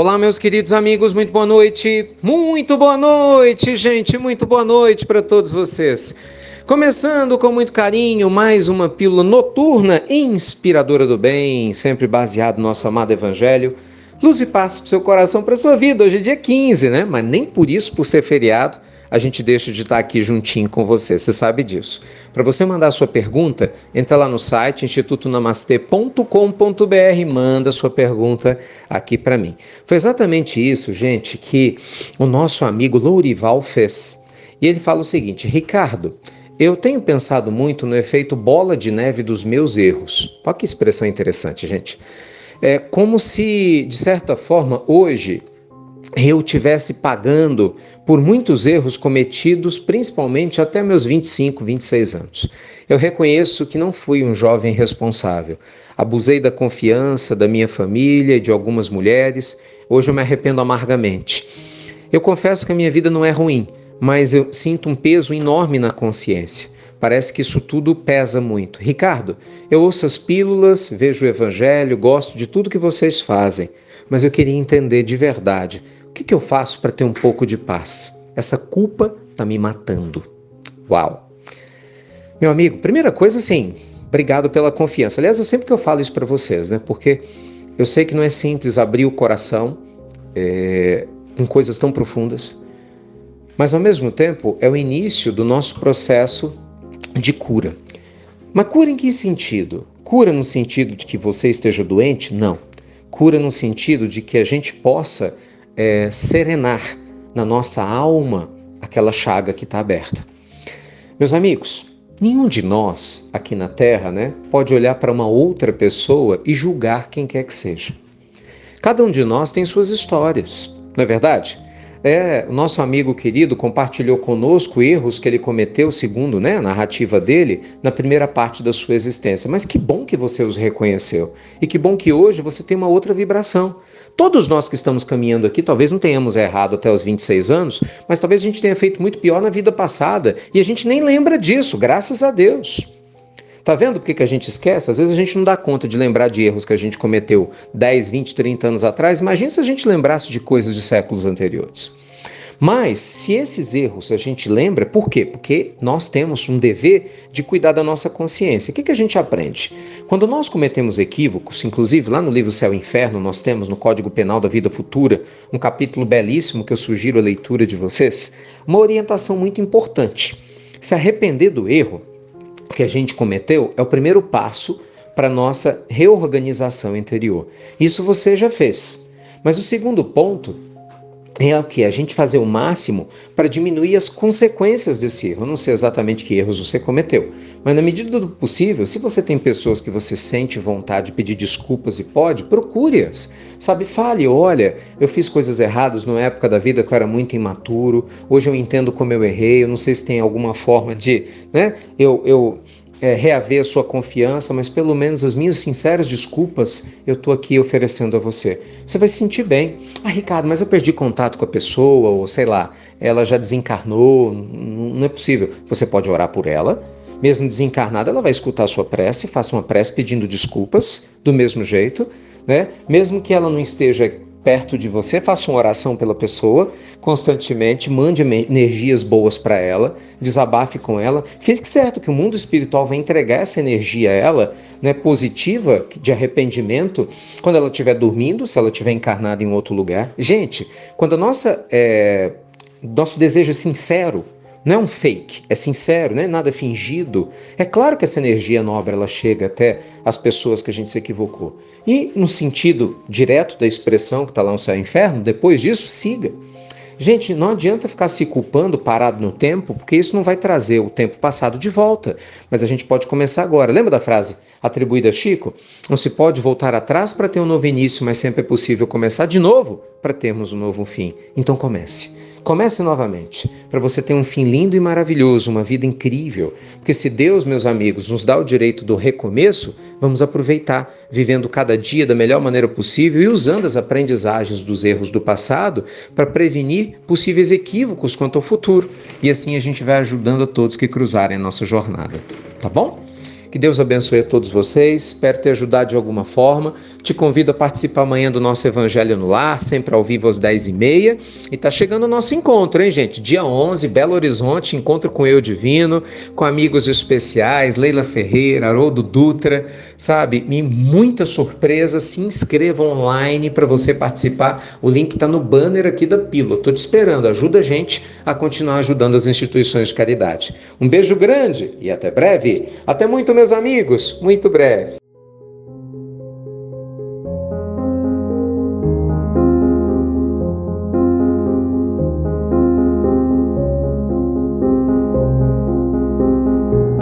Olá, meus queridos amigos, muito boa noite. Muito boa noite, gente, muito boa noite para todos vocês. Começando com muito carinho, mais uma pílula noturna inspiradora do bem, sempre baseado no nosso amado Evangelho. Luz e paz para o seu coração, para a sua vida. Hoje é dia 15, né? Mas nem por isso, por ser feriado, a gente deixa de estar aqui juntinho com você, você sabe disso. Para você mandar a sua pergunta, entra lá no site institutonamastê.com.br e manda a sua pergunta aqui para mim. Foi exatamente isso, gente, que o nosso amigo Louival fez. E ele fala o seguinte: Ricardo, eu tenho pensado muito no efeito bola de neve dos meus erros. Olha que expressão interessante, gente. É como se, de certa forma, hoje eu estivesse pagando por muitos erros cometidos, principalmente até meus 25, 26 anos. Eu reconheço que não fui um jovem responsável. Abusei da confiança da minha família e de algumas mulheres. Hoje eu me arrependo amargamente. Eu confesso que a minha vida não é ruim, mas eu sinto um peso enorme na consciência. Parece que isso tudo pesa muito. Ricardo, eu ouço as pílulas, vejo o Evangelho, gosto de tudo que vocês fazem, mas eu queria entender de verdade, o que eu faço para ter um pouco de paz? Essa culpa está me matando. Uau! Meu amigo, primeira coisa, sim, obrigado pela confiança. Aliás, é sempre que eu falo isso para vocês, né? Porque eu sei que não é simples abrir o coração em coisas tão profundas, mas ao mesmo tempo é o início do nosso processo de cura. Mas cura em que sentido? Cura no sentido de que você esteja doente? Não. Cura no sentido de que a gente possa serenar na nossa alma aquela chaga que está aberta. Meus amigos, nenhum de nós aqui na Terra, né, pode olhar para uma outra pessoa e julgar quem quer que seja. Cada um de nós tem suas histórias, não é verdade? O nosso amigo querido compartilhou conosco erros que ele cometeu, segundo, né, a narrativa dele, na primeira parte da sua existência. Mas que bom que você os reconheceu. E que bom que hoje você tem uma outra vibração. Todos nós que estamos caminhando aqui, talvez não tenhamos errado até os 26 anos, mas talvez a gente tenha feito muito pior na vida passada. E a gente nem lembra disso, graças a Deus. Tá vendo por que a gente esquece? Às vezes a gente não dá conta de lembrar de erros que a gente cometeu 10, 20, 30 anos atrás. Imagina se a gente lembrasse de coisas de séculos anteriores. Mas, se esses erros a gente lembra, por quê? Porque nós temos um dever de cuidar da nossa consciência. O que a gente aprende? Quando nós cometemos equívocos, inclusive lá no livro Céu e Inferno, nós temos no Código Penal da Vida Futura, um capítulo belíssimo que eu sugiro a leitura de vocês, uma orientação muito importante. Se arrepender do erro que a gente cometeu é o primeiro passo para a nossa reorganização interior. Isso você já fez. Mas o segundo ponto é o que? A gente fazer o máximo para diminuir as consequências desse erro. Eu não sei exatamente que erros você cometeu, mas na medida do possível, se você tem pessoas que você sente vontade de pedir desculpas e pode, procure-as. Sabe, fale, olha, eu fiz coisas erradas numa época da vida que eu era muito imaturo, hoje eu entendo como eu errei, eu não sei se tem alguma forma de, né, reaver a sua confiança, mas pelo menos as minhas sinceras desculpas eu estou aqui oferecendo a você. Você vai se sentir bem. Ah, Ricardo, mas eu perdi contato com a pessoa, ou sei lá, ela já desencarnou, não é possível. Você pode orar por ela. Mesmo desencarnada, ela vai escutar a sua prece, faça uma prece pedindo desculpas, do mesmo jeito, né? Mesmo que ela não esteja perto de você, faça uma oração pela pessoa constantemente, mande energias boas para ela, desabafe com ela, fique certo que o mundo espiritual vai entregar essa energia a ela, né, positiva, de arrependimento, quando ela estiver dormindo, se ela estiver encarnada em outro lugar. Gente, quando a nosso desejo é sincero, não é um fake, é sincero, não é nada fingido. É claro que essa energia nobre, ela chega até as pessoas que a gente se equivocou. E no sentido direto da expressão que está lá no Céu e Inferno, depois disso, siga. Gente, não adianta ficar se culpando parado no tempo, porque isso não vai trazer o tempo passado de volta. Mas a gente pode começar agora. Lembra da frase atribuída a Chico? Não se pode voltar atrás para ter um novo início, mas sempre é possível começar de novo para termos um novo fim. Então comece. Comece novamente, para você ter um fim lindo e maravilhoso, uma vida incrível. Porque se Deus, meus amigos, nos dá o direito do recomeço, vamos aproveitar, vivendo cada dia da melhor maneira possível e usando as aprendizagens dos erros do passado para prevenir possíveis equívocos quanto ao futuro. E assim a gente vai ajudando a todos que cruzarem a nossa jornada, tá bom? Que Deus abençoe a todos vocês, espero ter ajudado de alguma forma. Te convido a participar amanhã do nosso Evangelho no Lar, sempre ao vivo às 10h30. E tá chegando o nosso encontro, hein, gente? Dia 11, Belo Horizonte, encontro com Eu Divino, com amigos especiais, Leila Ferreira, Haroldo Dutra, sabe? E muita surpresa, se inscreva online para você participar. O link tá no banner aqui da Pílula. Tô te esperando, ajuda a gente a continuar ajudando as instituições de caridade. Um beijo grande e até breve. Até muito, meus amigos, muito breve.